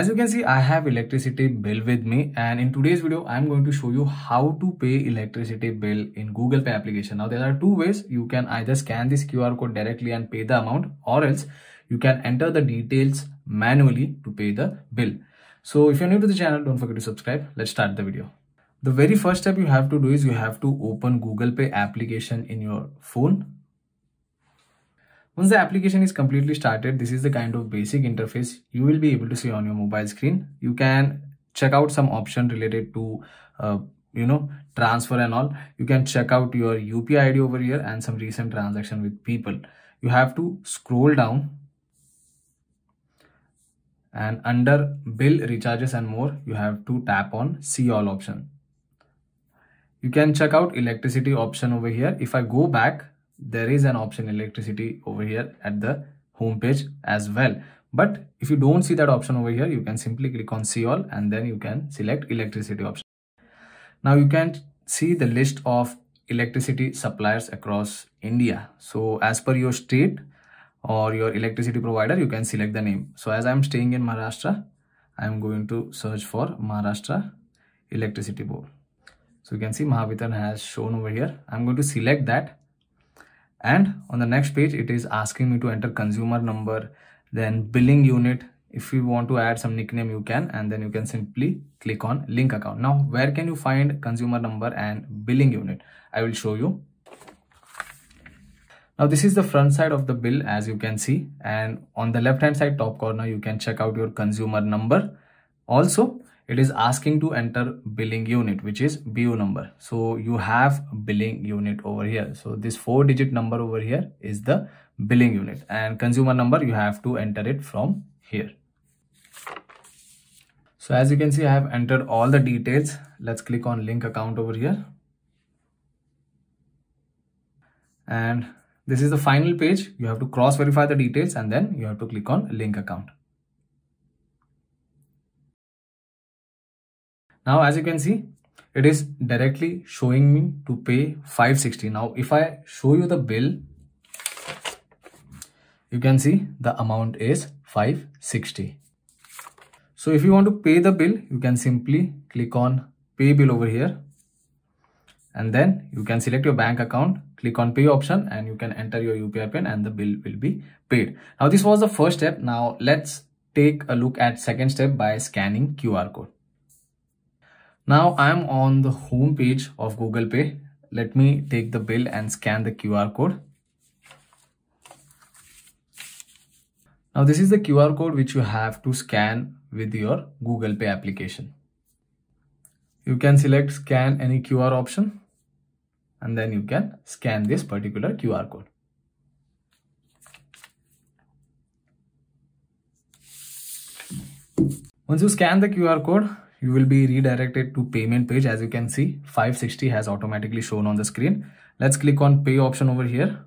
As you can see, I have electricity bill with me, and in today's video, I'm going to show you how to pay electricity bill in Google Pay application. Now, there are two ways. You can either scan this QR code directly and pay the amount, or else you can enter the details manually to pay the bill. So if you're new to the channel, don't forget to subscribe. Let's start the video. The very first step you have to do is you have to open Google Pay application in your phone. Once the application is completely started, this is the kind of basic interface you will be able to see on your mobile screen. You can check out some option related to, transfer and all. You can check out your UPI ID over here and some recent transaction with people. You have to scroll down, and under bill, recharges and more, you have to tap on see all option. You can check out electricity option over here. If I go back, there is an option electricity over here at the home page as well, but if you don't see that option over here, you can simply click on see all and then you can select electricity option. Now you can see the list of electricity suppliers across India, so as per your state or your electricity provider, you can select the name. So as I'm staying in Maharashtra, I'm going to search for Maharashtra Electricity Board. So you can see Mahavitaran has shown over here. I'm going to select that. And on the next page, it is asking me to enter consumer number, then billing unit. If you want to add some nickname, you can, and then you can simply click on link account. Now, where can you find consumer number and billing unit? I will show you. Now, this is the front side of the bill, as you can see. And on the left hand side top corner, you can check out your consumer number. Also, it is asking to enter billing unit, which is BU number. So you have billing unit over here. So this 4-digit number over here is the billing unit, and consumer number, you have to enter it from here. So as you can see, I have entered all the details. Let's click on link account over here. And this is the final page. You have to cross verify the details and then you have to click on link account. Now, as you can see, it is directly showing me to pay 560. Now, if I show you the bill, you can see the amount is 560. So if you want to pay the bill, you can simply click on pay bill over here. And then you can select your bank account, click on pay option, and you can enter your UPI PIN and the bill will be paid. Now, this was the first step. Now, let's take a look at second step by scanning QR code. Now I'm on the home page of Google Pay. Let me take the bill and scan the QR code. Now this is the QR code which you have to scan with your Google Pay application. You can select scan any QR option and then you can scan this particular QR code. Once you scan the QR code, you will be redirected to payment page. As you can see, 560 has automatically shown on the screen. Let's click on pay option over here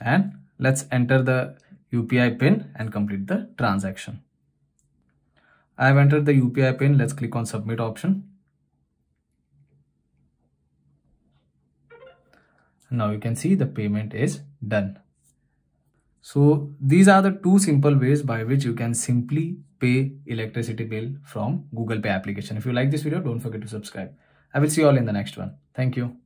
and let's enter the UPI PIN and complete the transaction. I have entered the UPI PIN. Let's click on submit option. Now you can see the payment is done. So these are the two simple ways by which you can simply pay electricity bill from Google Pay application. If you like this video, don't forget to subscribe. I will see you all in the next one. Thank you.